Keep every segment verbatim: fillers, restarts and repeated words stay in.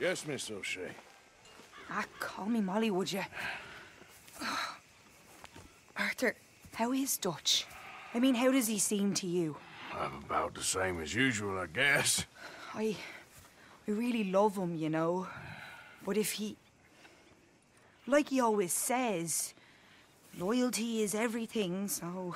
Yes, Miss O'Shea. Ah, call me Molly, would you? Arthur, how is Dutch? I mean, how does he seem to you? I'm about the same as usual, I guess. I... I really love him, you know. But if he... Like he always says, loyalty is everything, so...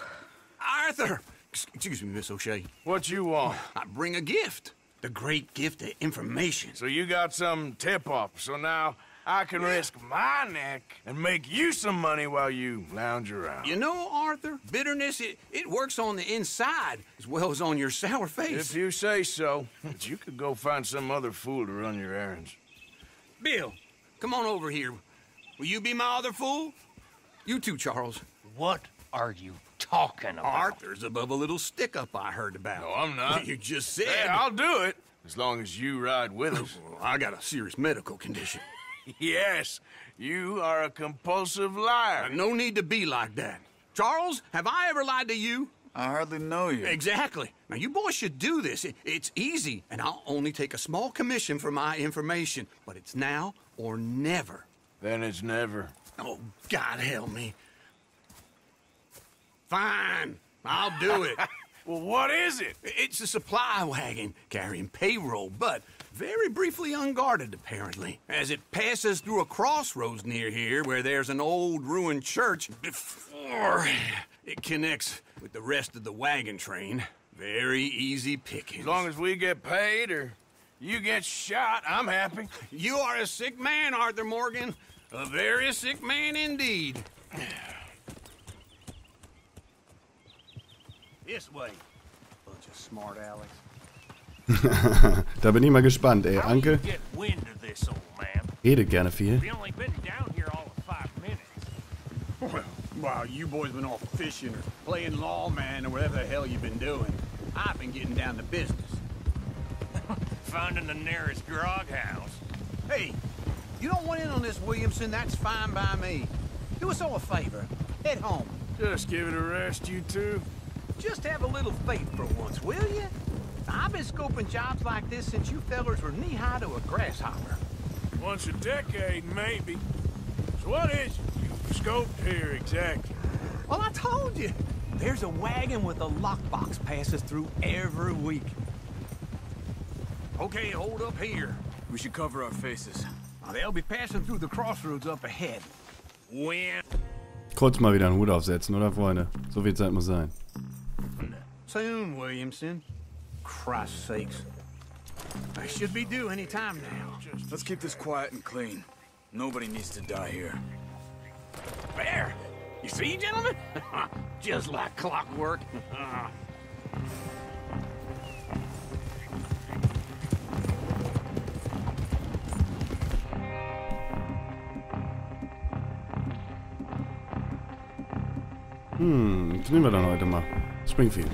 Arthur! Excuse me, Miss O'Shea. What you want? I bring a gift. The great gift of information. So you got some tip-off, so now I can yeah. risk my neck and make you some money while you lounge around. You know, Arthur, bitterness, it, it works on the inside as well as on your sour face. If you say so. But you could go find some other fool to run your errands. Bill, come on over here. Will you be my other fool? You too, Charles. What are you talking about? Arthur's above a little stick-up I heard about. No, I'm not. You just said... Hey, I'll do it, as long as you ride with us. Well, I got a serious medical condition. Yes, you are a compulsive liar. Now, no need to be like that. Charles, have I ever lied to you? I hardly know you. Exactly. Now, you boys should do this. It, it's easy, and I'll only take a small commission for my information. But it's now or never. Then it's never. Oh, God help me. Fine, I'll do it. Well, what is it? It's a supply wagon carrying payroll, but very briefly unguarded, apparently, as it passes through a crossroads near here where there's an old ruined church before it connects with the rest of the wagon train. Very easy pickings. As long as we get paid or you get shot, I'm happy. You are a sick man, Arthur Morgan. A very sick man indeed. This way. Bunch of smart Alex. Da bin ich mal gespannt, ey. Anke, redet gerne viel. Wow, you boys been off fishing or playing lawman or whatever the hell you've been doing. I've been getting down to business. Finding the nearest grog house. Hey, you don't want in on this, Williamson, that's fine by me. Do us all a favor. Head home. Just give it a rest, you two. Just have a little faith for once, will you? I've been scoping jobs like this since you fellers were knee-high to a grasshopper. Once a decade, maybe. So what is it you've scoped here, exactly? Well, I told you. There's a wagon with a lockbox passes through every week. Okay, hold up here. We should cover our faces. Now, they'll be passing through the crossroads up ahead. When... Kurz mal wieder einen Hut aufsetzen, oder, Freunde? So viel Zeit muss sein. Soon, Williamson. Christ's sakes. I should be due any time now. Let's keep this quiet and clean. Nobody needs to die here. There! You see, gentlemen? Just like clockwork. Hm, was nehmen wir dann heute mal? Springfield.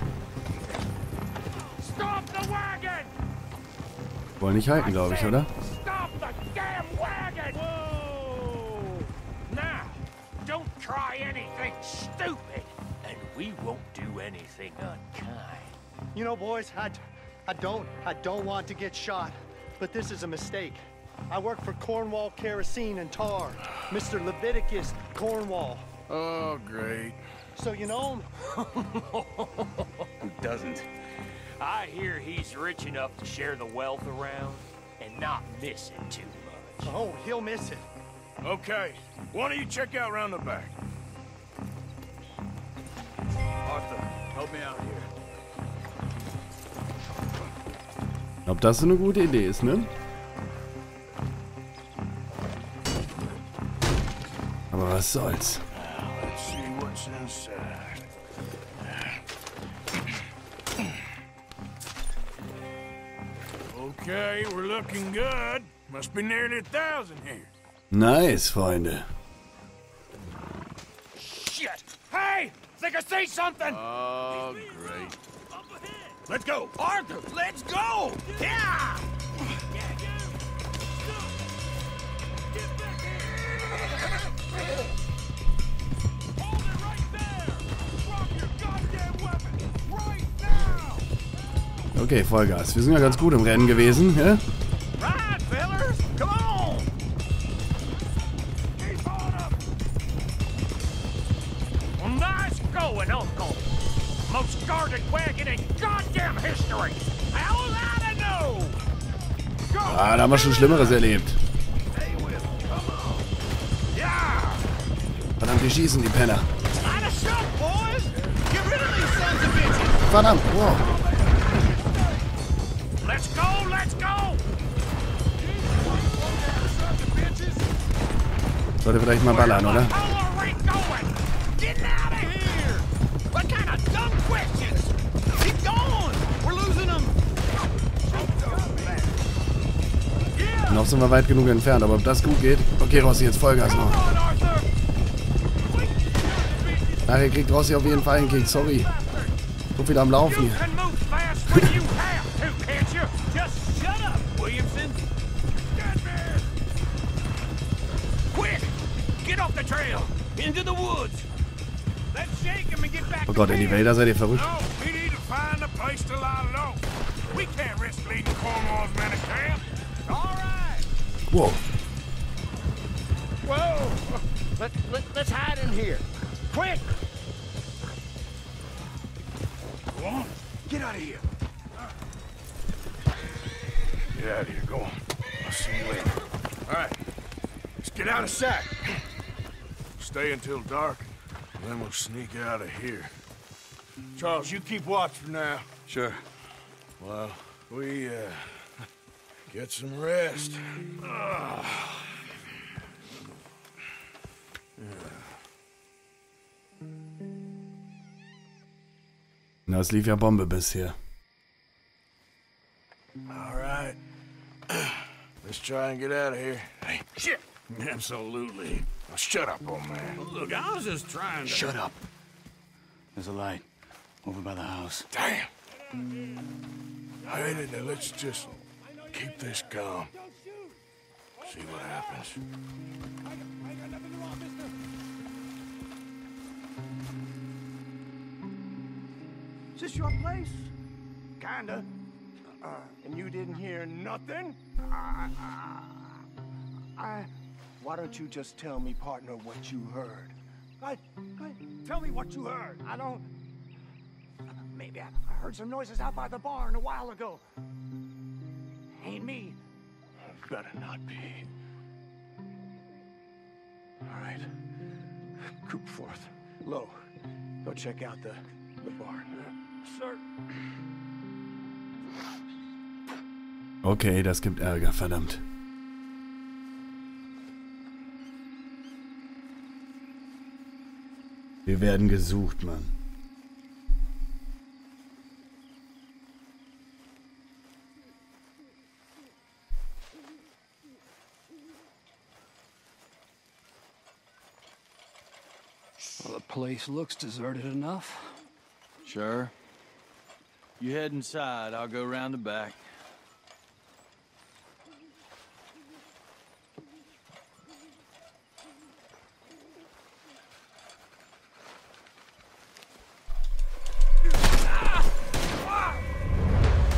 Wollen nicht halten, glaube ich, oder? You know, boys, I, I don't, I don't want to get shot, but this is a mistake. I work for Cornwall Kerosene and Tar, Mister Leviticus Cornwall. Oh, great. So you know him? Who doesn't? I hear he's rich enough to share the wealth around and not miss it too much. Oh, he'll miss it. Okay. Why don't you check out round the back? Arthur, help me out here. Ob das so eine gute Idee ist, ne? Aber was soll's? Okay, we're looking good. Must be nearly a thousand here. Nice, Freunde. Shit! Hey! Think I see something! Oh, great. Let's go! Arthur, let's go! Yeah! Okay, Vollgas. Wir sind ja ganz gut im Rennen gewesen, ja? Ah, da haben wir schon Schlimmeres erlebt. Verdammt, die schießen, die Penner. Verdammt, wow. Sollte vielleicht mal ballern, oder? Noch sind wir weit genug entfernt, aber ob das gut geht... Okay, Rossi, jetzt Vollgas noch. Ach, ihr kriegt Rossi auf jeden Fall einen Kick, sorry. Guck wieder am Laufen hier. Oh Gott, in die Wälder seid ihr verrückt. Whoa. Whoa! Let, let, let's hide in here. Quick! Go on. Get out of here. Get out of here. Go on. I'll see you later. All right. Let's get out of sight. Stay until dark, and then we'll sneak out of here. Charles, you keep watch for now. Sure. Well, we, uh... Get some rest. Uh. Yeah. Na, es lief ja Bombe bisher. All right. Let's try and get out of here. Hey, shit! Absolutely. Now shut up, old man. Look, I was just trying to... Shut up. There's a light over by the house. Damn! I hated it. Let's just... Keep this calm. See what happens. Is this your place? Kinda. Uh, and you didn't hear nothing? I, I, I. Why don't you just tell me, partner, what you heard? I, I. Tell me what you heard. I don't. Maybe I heard some noises out by the barn a while ago. Ain't me. Better not be. All right. Coop forth. Low. Go check out the, the barn. Sir. Okay, das gibt Ärger, verdammt. Wir werden gesucht, Mann. Place looks deserted enough. Sure. You head inside, I'll go round the back.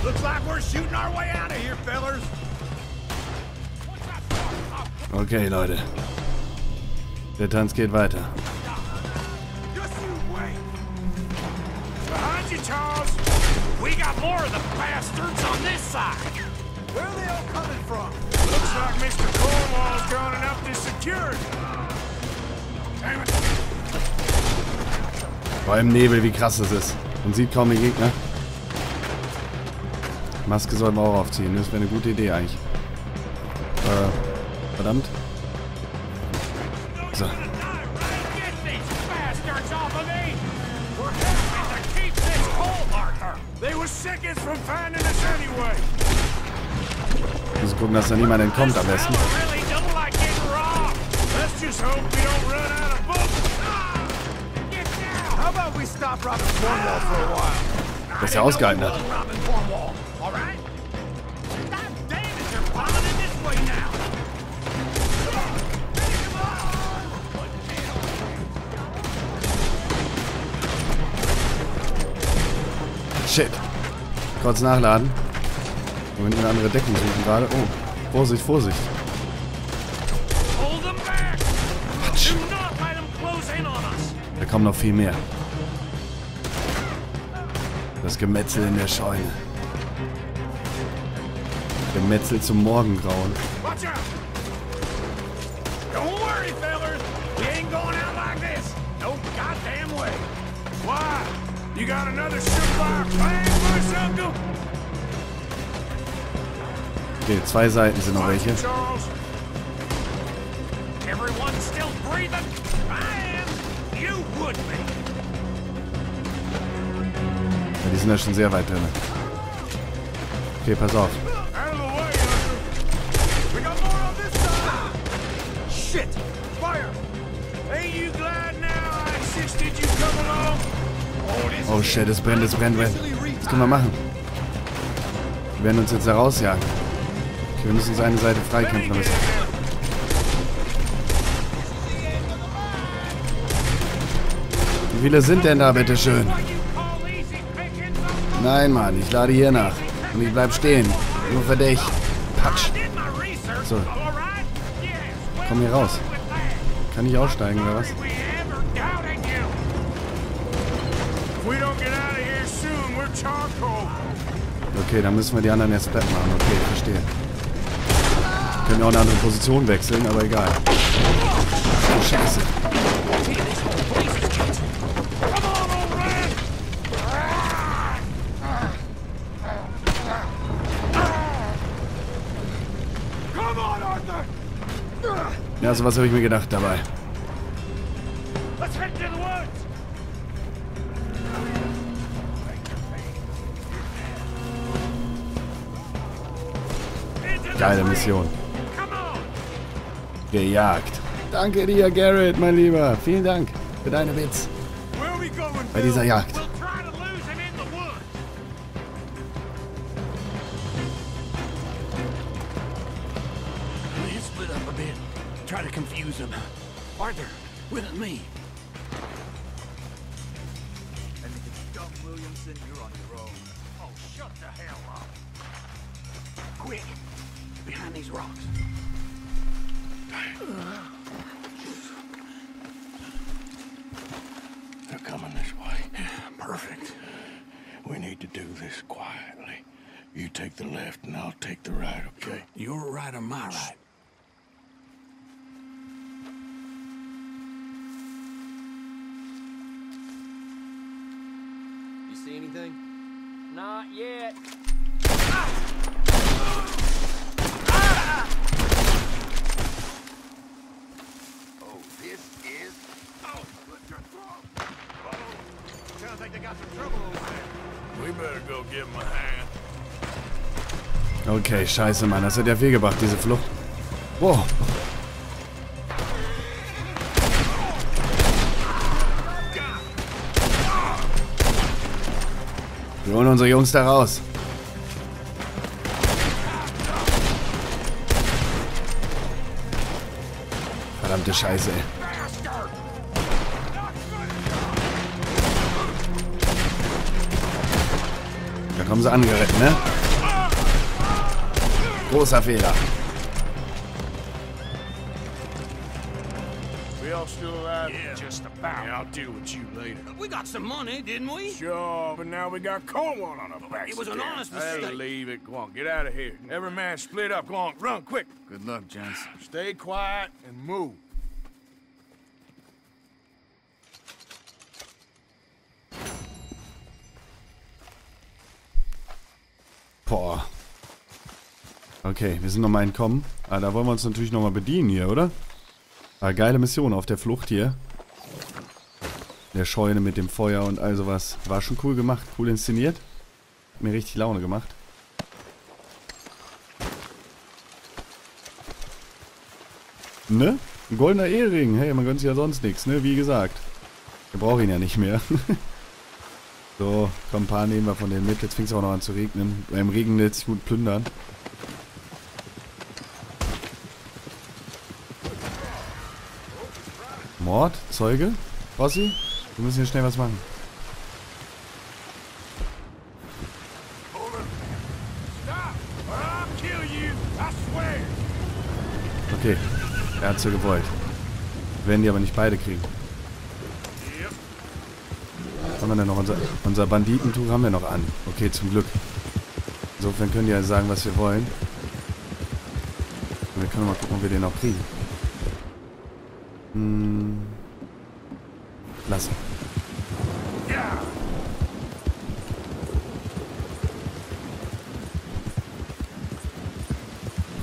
Looks like we're shooting our way out of here, fellas. Okay, Leute. Der Tanz geht weiter. Charles, we got more of the bastards on this side. Where are they all coming from? Looks like Mister Cornwall's going up to security. Damn it. Vor allem Nebel, wie krass das ist. Man sieht kaum den Gegner. Maske sollten wir auch aufziehen. Das wäre eine gute Idee eigentlich. Äh, verdammt. So. Wir müssen gucken, dass da niemand entkommt am besten. Dass er ausgehalten hat. Shit. Kurz nachladen. Moment, eine andere Deckung suchen gerade. Oh, Vorsicht, Vorsicht. Patsch. Da kommen noch viel mehr. Das Gemetzel in der Scheune. Gemetzel zum Morgengrauen. Okay, zwei Seiten sind noch welche. Ja, die sind ja schon sehr weit drin. Okay, pass auf. Oh shit, es brennt, es brennt, brennt. Was können wir machen? Wir werden uns jetzt da rausjagen. Okay, wir müssen uns eine Seite freikämpfen lassen. Wie viele sind denn da, bitteschön? Nein, Mann, ich lade hier nach. Und ich bleib stehen. Nur für dich. Patsch. So. Komm hier raus. Kann ich aussteigen, oder was? Okay, dann müssen wir die anderen erst platt machen. Okay, verstehe. Wir können auch eine andere Position wechseln, aber egal. Oh, Scheiße. Ja, sowas habe ich mir gedacht dabei. Geile Mission. Gejagt. Danke dir, Garrett, mein Lieber. Vielen Dank für deine Witz. Bei dieser Jagd. Okay, scheiße, Mann. Das hat ja viel gebracht, diese Flucht. Wow. Wir holen unsere Jungs da raus. Verdammte Scheiße, ey. Da kommen sie angeritten, ne? Großer Fehler. We all still alive? Yeah, just about. Yeah, I'll deal with you later. We got some money, didn't we? Sure, but now we got Cornwall on our backs. It was an honest mistake. Hey, leave it, go on, get out of here. Every man split up, go on, run quick. Good luck, Johnson. Stay quiet and move. Boah. Okay, wir sind nochmal entkommen. Ah, da wollen wir uns natürlich nochmal bedienen hier, oder? Ah, geile Mission auf der Flucht hier. Der Scheune mit dem Feuer und all sowas. War schon cool gemacht, cool inszeniert. Hat mir richtig Laune gemacht. Ne? Ein goldener Ehering. Hey, man gönnt sich ja sonst nichts, ne? Wie gesagt. Wir brauchen ihn ja nicht mehr. So, komm, ein paar nehmen wir von denen mit. Jetzt fing es auch noch an zu regnen. Beim Regen lässt sich gut plündern. Mord? Zeuge? Rossi? Wir müssen hier schnell was machen. Okay, er hat so gewollt. Werden die aber nicht beide kriegen. haben wir denn noch? Unser, unser Banditentuch haben wir noch an. Okay, zum Glück. Insofern können die ja sagen, was wir wollen. Und wir können mal gucken, ob wir den noch kriegen. Hm. Lassen.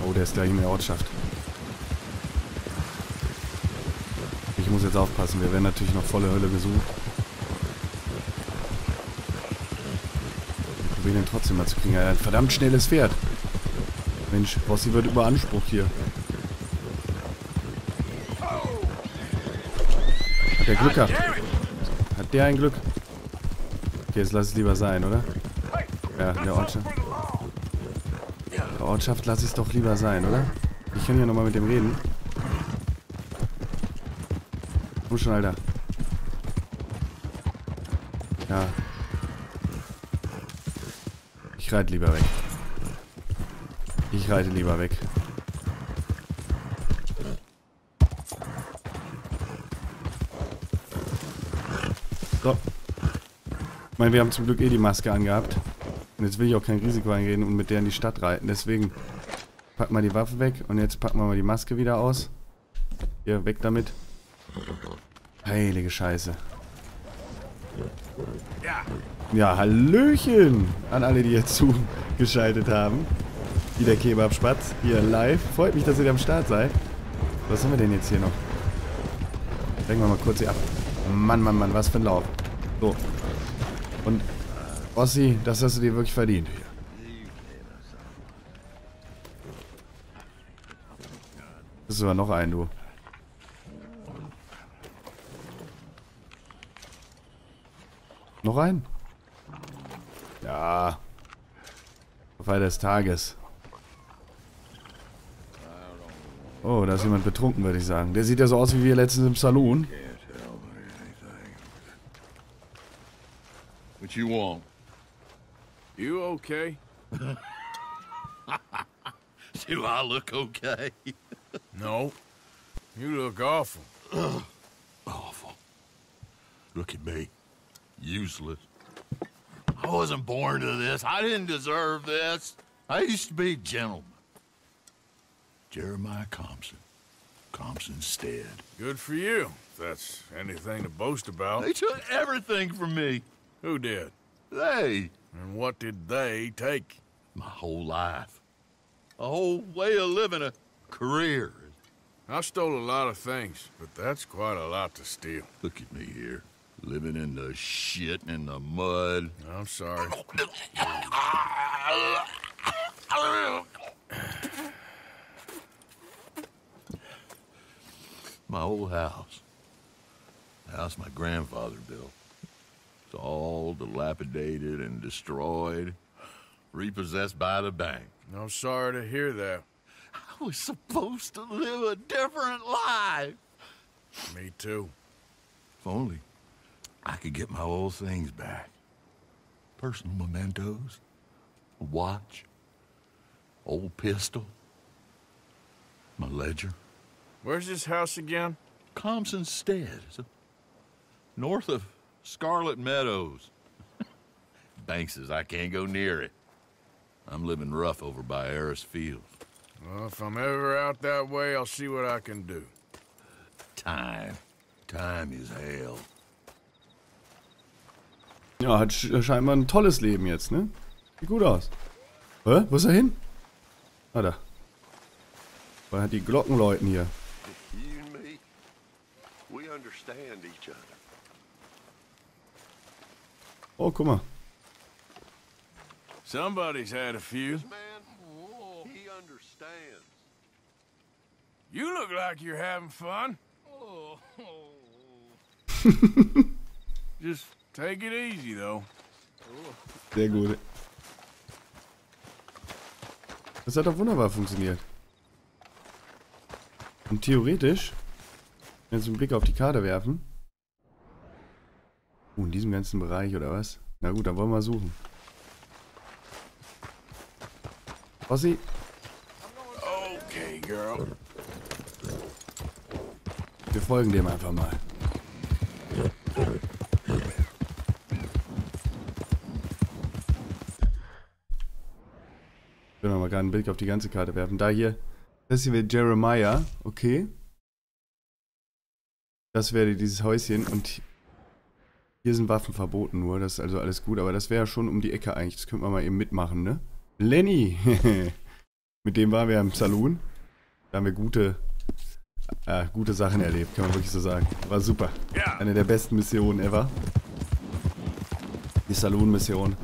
Oh, der ist gleich in der Ortschaft. Ich muss jetzt aufpassen, wir werden natürlich noch volle Hölle gesucht. Ich probiere den trotzdem mal zu kriegen. Er hat ein verdammt schnelles Pferd. Mensch, Bossi wird überansprucht hier. Hat der Glück gehabt? Hat der ein Glück? Okay, jetzt lass es lieber sein, oder? Ja, in der Ortschaft. In der Ortschaft lass ich es doch lieber sein, oder? Ich kann ja nochmal mit dem reden. Komm schon, Alter. Ja. Ich reite lieber weg. Ich reite lieber weg. So. Ich meine, wir haben zum Glück eh die Maske angehabt. Und jetzt will ich auch kein Risiko eingehen und mit der in die Stadt reiten. Deswegen packen wir die Waffe weg und jetzt packen wir mal die Maske wieder aus. Hier, weg damit. Heilige Scheiße. Ja, Hallöchen an alle, die jetzt zugeschaltet haben. Wie der Kebabspatz hier live. Freut mich, dass ihr da am Start seid. Was haben wir denn jetzt hier noch? Denken wir mal kurz hier ab. Mann, Mann, Mann, was für ein Lauf. So. Und Ossi, das hast du dir wirklich verdient. Das ist sogar noch ein, du. Noch ein? Ja. Feier des Tages. Oh, da ist jemand betrunken, würde ich sagen. Der sieht ja so aus wie wir letztens im Saloon. What you want? You okay? Do I look okay? No. You look awful. Awful. Look at me. Useless. I wasn't born to this. I didn't deserve this. I used to be a gentleman. Jeremiah Compson. Compson's Stead. Good for you. If that's anything to boast about. They took everything from me. Who did? They. And what did they take? My whole life. A whole way of living, a career. I stole a lot of things, but that's quite a lot to steal. Look at me here. Living in the shit and in the mud. I'm sorry. My old house. The house my grandfather built. It's all dilapidated and destroyed. Repossessed by the bank. I'm sorry to hear that. I was supposed to live a different life. Me too. If only I could get my old things back. Personal mementos, a watch, old pistol, my ledger. Where's this house again? Compson's Stead, north of Scarlet Meadows. Bank says I can't go near it. I'm living rough over by Aris Fields. Well, if I'm ever out that way, I'll see what I can do. Time. Time is hell. Ja, hat scheinbar ein tolles Leben jetzt, ne? Sieht gut aus. Hä? Wo ist er hin? Ah, da. Weil hat die Glocken läuten hier. Oh, guck mal. Somebody's had a few. He understands. You look like you're having fun. Just take it easy, though. Sehr gut. Das hat doch wunderbar funktioniert. Und theoretisch, wenn wir jetzt einen Blick auf die Karte werfen. Oh, in diesem ganzen Bereich, oder was? Na gut, dann wollen wir mal suchen. Ossi. Okay, girl. Wir folgen dem einfach mal. gerade einen Blick auf die ganze Karte werfen. Da hier, das hier wäre Jeremiah, okay. Das wäre dieses Häuschen und hier sind Waffen verboten nur, das ist also alles gut, aber das wäre schon um die Ecke eigentlich, das könnten wir mal eben mitmachen, ne? Lenny! Mit dem waren wir im Saloon, da haben wir gute, äh, gute Sachen erlebt, kann man wirklich so sagen. War super, eine der besten Missionen ever. Die Saloon-Mission.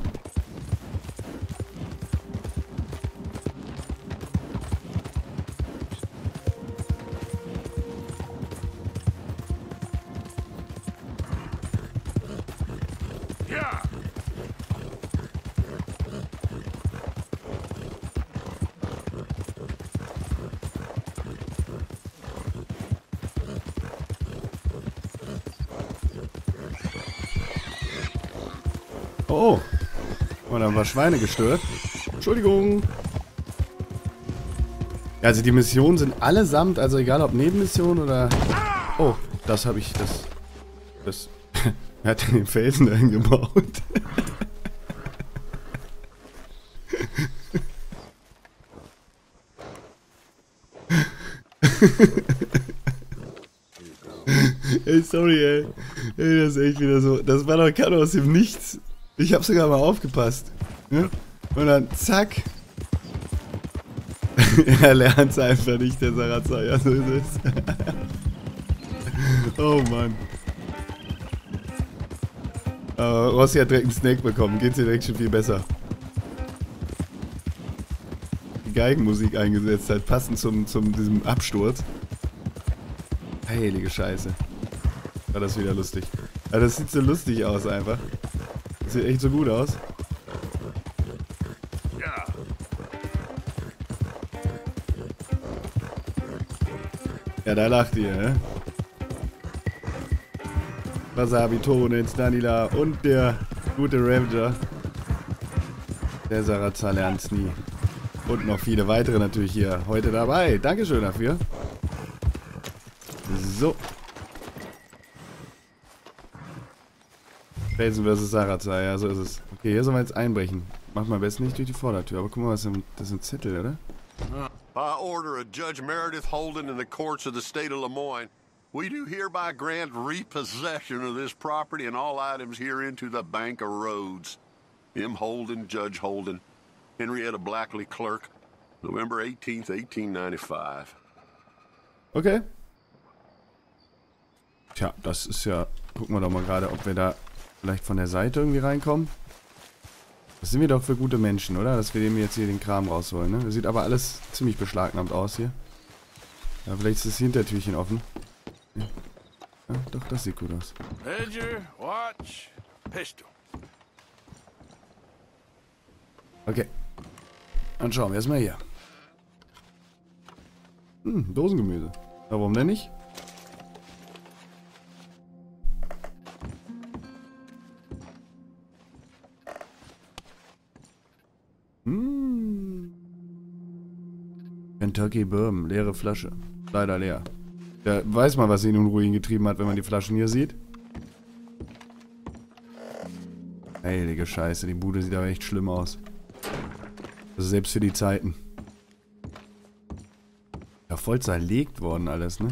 Oh, und dann war Schweine gestört. Entschuldigung. Ja, also die Missionen sind allesamt, also egal ob Nebenmission oder... Oh, das habe ich, das... Das... Er hat den Felsen dahin gebaut. Ey, sorry, ey. Ey, das ist echt wieder so... Das war doch keiner aus dem Nichts. Ich hab sogar mal aufgepasst. Ne? Und dann zack. Er lernt's einfach nicht, der Sarazar. Ja, so ist es. Oh Mann. Aber Rossi hat direkt einen Snack bekommen. Geht's dir direkt schon viel besser. Die Geigenmusik eingesetzt hat, passend zum, zum diesem Absturz. Heilige Scheiße. War das wieder lustig. Aber das sieht so lustig aus einfach. Sieht echt so gut aus. Ja. Ja, da lacht ihr, ne? Wasabi, Torunitz, Danila und der gute Ravager. Der Sarazar lernt's nie. Und noch viele weitere natürlich hier heute dabei. Dankeschön dafür. So. Felsen versus Sarazar, ja, so ist es. Okay, hier sollen wir jetzt einbrechen. Machen wir am besten nicht durch die Vordertür, aber guck mal, was sind, das sind Zettel, oder? By order of Judge Meredith Holden in the courts of the state of Lemoyne, we do hereby grant repossession of this property and all items herein to the Bank of Rhodes. M. Holden, Judge Holden, Henrietta Blackley, Clerk, November eighteenth, eighteen ninety-five. Okay. Tja, das ist ja... Gucken wir doch mal gerade, ob wir da... Vielleicht von der Seite irgendwie reinkommen. Das sind wir doch für gute Menschen, oder? Dass wir dem jetzt hier den Kram rausholen, ne? Das sieht aber alles ziemlich beschlagnahmt aus hier. Ja, vielleicht ist das Hintertürchen offen. Ja. Ja, doch, das sieht gut aus. Okay. Dann schauen wir erstmal hier. Hm, Dosengemüse. Aber warum denn nicht? Kentucky Bourbon, leere Flasche. Leider leer. Da weiß man, was ihn in Ruin getrieben hat, wenn man die Flaschen hier sieht. Heilige Scheiße, die Bude sieht aber echt schlimm aus. Also selbst für die Zeiten. Ja, voll zerlegt worden alles, ne?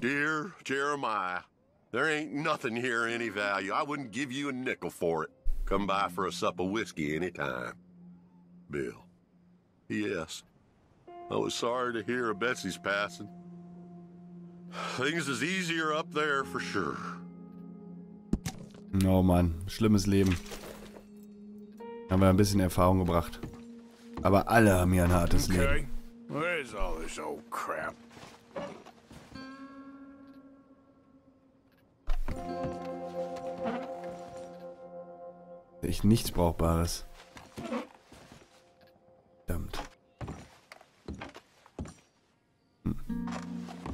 Dear Jeremiah, there ain't nothing here any value. I wouldn't give you a nickel for it. Come by for a sup of whiskey anytime. Bill. Yes. I was sorry to hear of Betsy's passing. Things is easier up there for sure. Oh Mann, schlimmes Leben. Haben wir ein bisschen Erfahrung gebracht. Aber alle haben hier ein hartes Leben. Where's all this old crap? Echt nichts Brauchbares. Verdammt. Hm.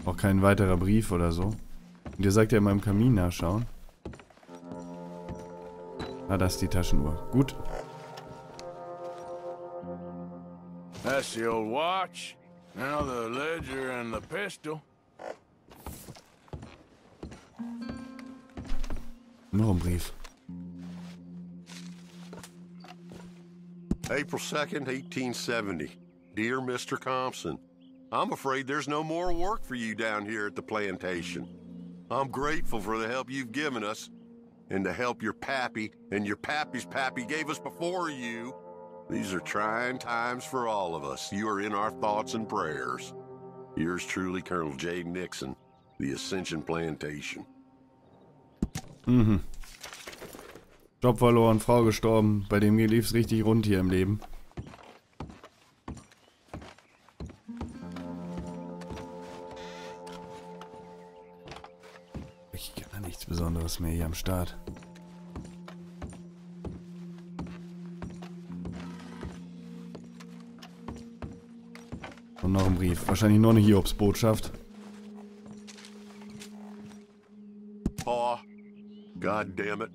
Auch kein weiterer Brief oder so. Und ihr sagt ja in meinem Kamin nachschauen. Ah, das ist die Taschenuhr. Gut. That's the old watch. Now the ledger and the pistol. Noch ein Brief. April second, eighteen seventy. Dear Mister Compson, I'm afraid there's no more work for you down here at the plantation. I'm grateful for the help you've given us, and the help your pappy and your pappy's pappy gave us before you. These are trying times for all of us. You are in our thoughts and prayers. Yours truly, Colonel J. Nixon, the Ascension Plantation. Mhm. Job verloren, Frau gestorben. Bei dem lief es richtig rund hier im Leben. Ich gar nichts Besonderes mehr hier am Start. Und noch ein Brief. Wahrscheinlich nur eine Hiobsbotschaft. Pa, God damn it.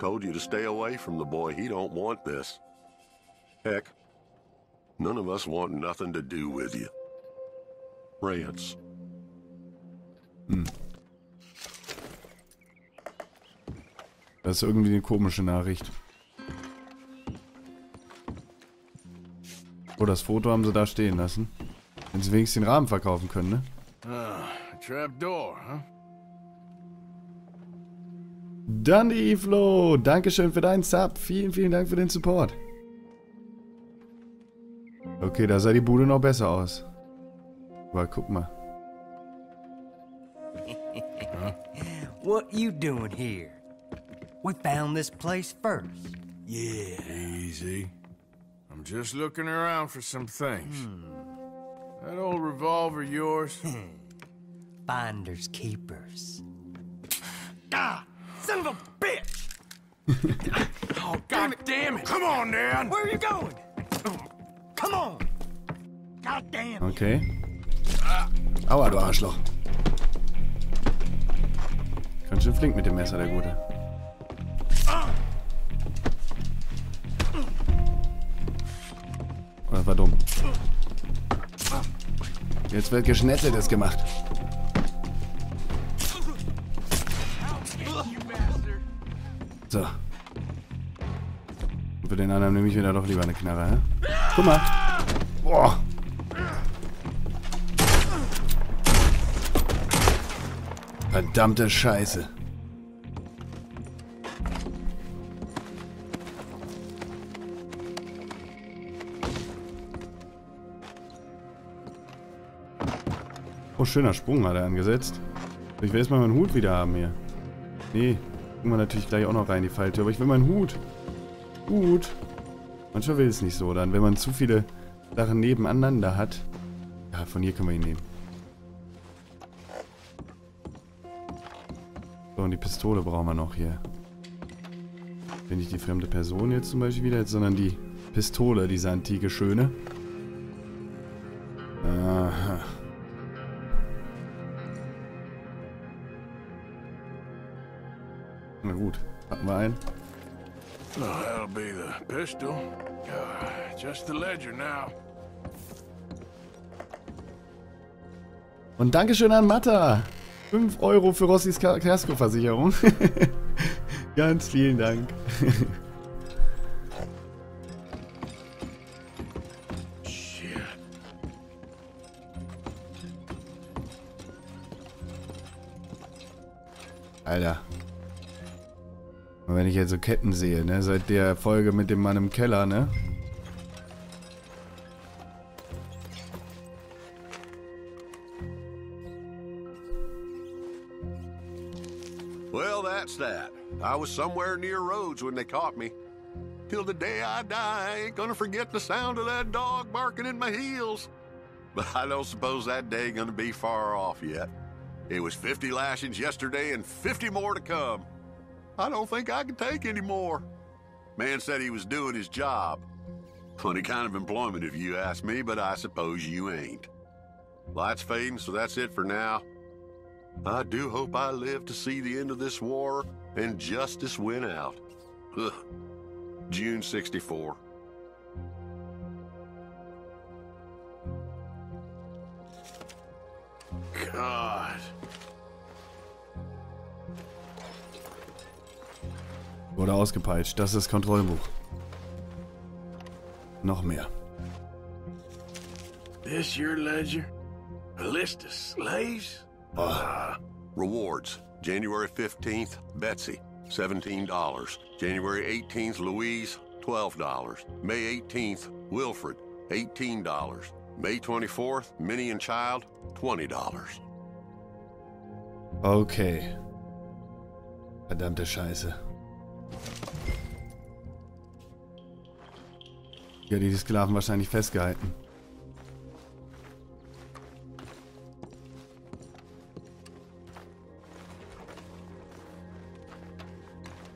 Told you to stay away from the boy. He don't want this. Heck, none of us want nothing to do with you. Rance. Hm. Das ist irgendwie eine komische Nachricht. Oh, das Foto haben sie da stehen lassen. Wenn sie wenigstens den Rahmen verkaufen können, ne? Ah, Trapdoor, huh? Danny Flo, dankeschön für deinen Sub. Vielen, vielen Dank für den Support. Okay, da sah die Bude noch besser aus. Aber guck mal. What you doing here? We found this place first. Yeah, easy. I'm just looking around for some things. Hmm. That old revolver yours? Finders keepers. Ah! Son of a bitch! Oh, god damn it! Come on, man! Where are you going? Come on! God damn it! Okay. Aua, du Arschloch. Ganz schön flink mit dem Messer, der Gute. Oh, das war dumm. Jetzt wird Geschnetzeltes gemacht. So. Und für den anderen nehme ich wieder doch lieber eine Knarre, hä? Guck mal. Boah. Verdammte Scheiße. Oh, schöner Sprung hat er angesetzt. Ich will jetzt mal meinen Hut wieder haben hier. Nee. Wir natürlich gleich auch noch rein die Falltür, aber ich will meinen Hut. Hut. Manchmal will es nicht so, dann wenn man zu viele Sachen nebeneinander hat. Ja, von hier können wir ihn nehmen. So, und die Pistole brauchen wir noch hier. Bin ich die fremde Person jetzt zum Beispiel wieder, sondern die Pistole, diese antike schöne. Aha. Na gut, packen wir ein. That'll be the pistol. Just the ledger now. Und Dankeschön an Matta. fünf Euro für Rossis Kaskoversicherung. Ganz vielen Dank. Alter. Wenn ich jetzt so Ketten sehe, ne? Seit der Folge mit dem Mann im Keller, ne? Well, that's that. I was somewhere near Rhodes when they caught me. Till the day I die, I ain't gonna forget the sound of that dog barking in my heels. But I don't suppose that day gonna be far off yet. It was fifty lashings yesterday and fifty more to come. I don't think I can take any more. Man said he was doing his job. Funny kind of employment if you ask me, but I suppose you ain't. Light's fading, so that's it for now. I do hope I live to see the end of this war and justice win out. Ugh. June sixty-four. God. Wurde ausgepeitscht. Das ist das Kontrollbuch. Noch mehr. This your ledger? A list of slaves? Uh, rewards. January fifteenth, Betsy, seventeen dollars. January eighteenth, Louise, twelve dollars. May eighteenth, Wilfred, eighteen dollars. May twenty-fourth, Minnie and Child, twenty dollars. Okay. Verdammte Scheiße. Ja, die Sklaven wahrscheinlich festgehalten.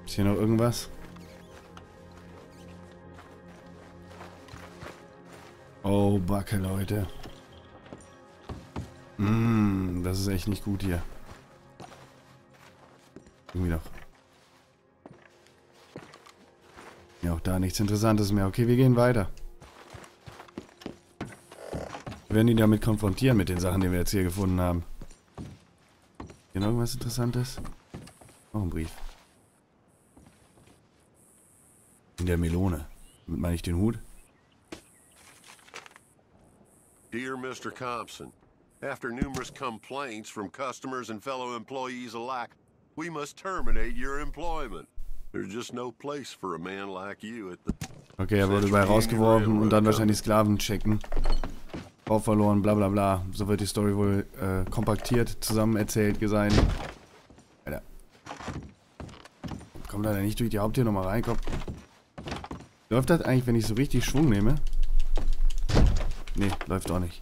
Ist hier noch irgendwas? Oh, Backe, Leute. Mm, das ist echt nicht gut hier. Irgendwie noch. Ja, auch da nichts Interessantes mehr. Okay, wir gehen weiter. Wir werden die damit konfrontieren, mit den Sachen, die wir jetzt hier gefunden haben. Hier noch irgendwas Interessantes? Noch ein Brief. In der Melone. Damit meine ich den Hut. Dear Mister Compson, after numerous complaints from customers and fellow employees alike, we must terminate your employment. There's just no place for a man like you at the... Okay, er wurde dabei rausgeworfen und dann wahrscheinlich Sklaven checken. Bau verloren, bla bla bla. So wird die Story wohl äh, kompaktiert, zusammen erzählt, gesagt. Alter. Kommt leider nicht durch die Haupttür nochmal rein, komm. Läuft das eigentlich, wenn ich so richtig Schwung nehme? Nee, läuft auch nicht.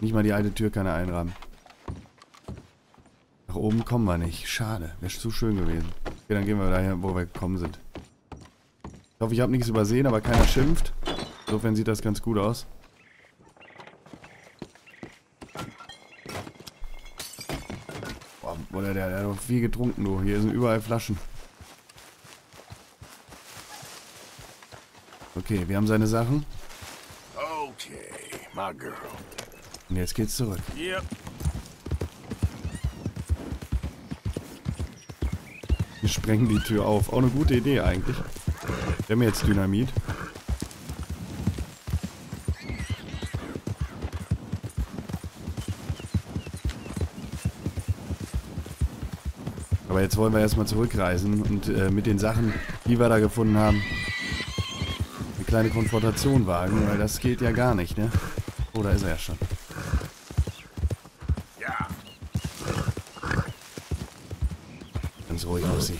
Nicht mal die alte Tür kann er einrahmen. Nach oben kommen wir nicht. Schade, wäre zu schön gewesen. Okay, dann gehen wir dahin, wo wir gekommen sind. Ich hoffe, ich habe nichts übersehen, aber keiner schimpft. Insofern sieht das ganz gut aus. Boah, Bruder, der, der hat doch viel getrunken, du. Hier sind überall Flaschen. Okay, wir haben seine Sachen. Okay, my girl. Und jetzt geht's zurück. Yep. Wir sprengen die Tür auf. Auch eine gute Idee eigentlich. Wir haben jetzt Dynamit. Aber jetzt wollen wir erstmal zurückreisen und äh, mit den Sachen, die wir da gefunden haben, eine kleine Konfrontation wagen, weil das geht ja gar nicht, ne? Oh, da ist er ja schon. Ganz ruhig aussieht.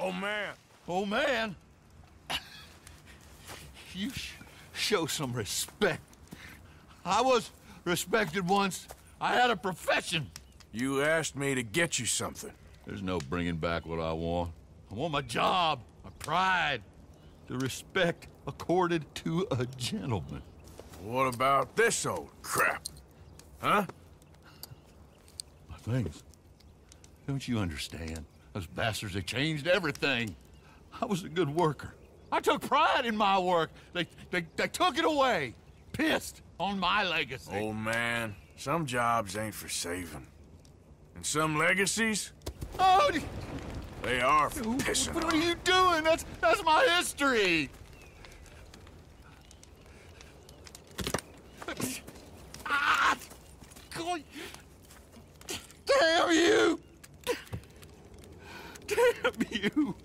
Oh man, oh man. You show some respect. I was respected once. I had a profession. You asked me to get you something. There's no bringing back what I want. I want my job, my pride, the respect accorded to a gentleman. What about this old crap? Huh? My things. Don't you understand? Those bastards, they changed everything. I was a good worker. I took pride in my work. They, they, they took it away. Pissed on my legacy. Old man, some jobs ain't for saving. And some legacies? Oh! They are for pissing. What are you doing? That's that's my history. Ah! God. Damn you! Damn you!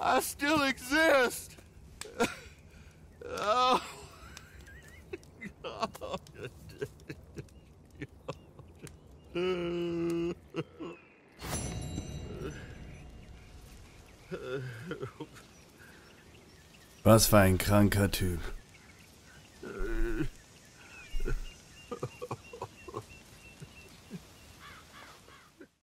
I still exist. Oh. God. Was für ein kranker Typ.